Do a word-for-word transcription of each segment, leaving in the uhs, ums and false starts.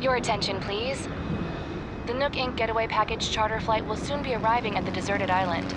Your attention, please. The Nook Incorporated getaway package charter flight will soon be arriving at the deserted island.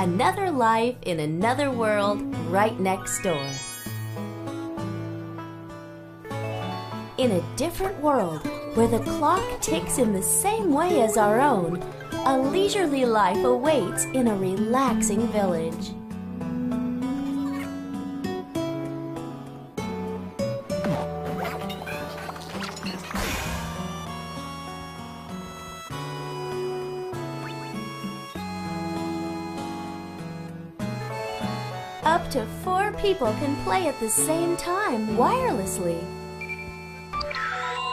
Another life in another world right next door. In a different world where the clock ticks in the same way as our own, a leisurely life awaits in a relaxing village. Up to four people can play at the same time wirelessly.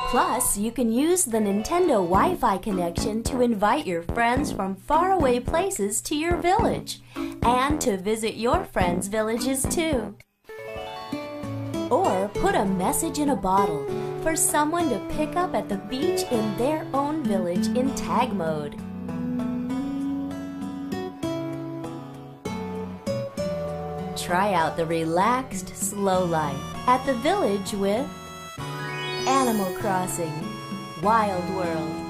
Plus, you can use the Nintendo Wi-Fi connection to invite your friends from faraway places to your village, and to visit your friends' villages too. Or put a message in a bottle for someone to pick up at the beach in their own village in tag mode. Try out the relaxed, slow life at the village with Animal Crossing, Wild World.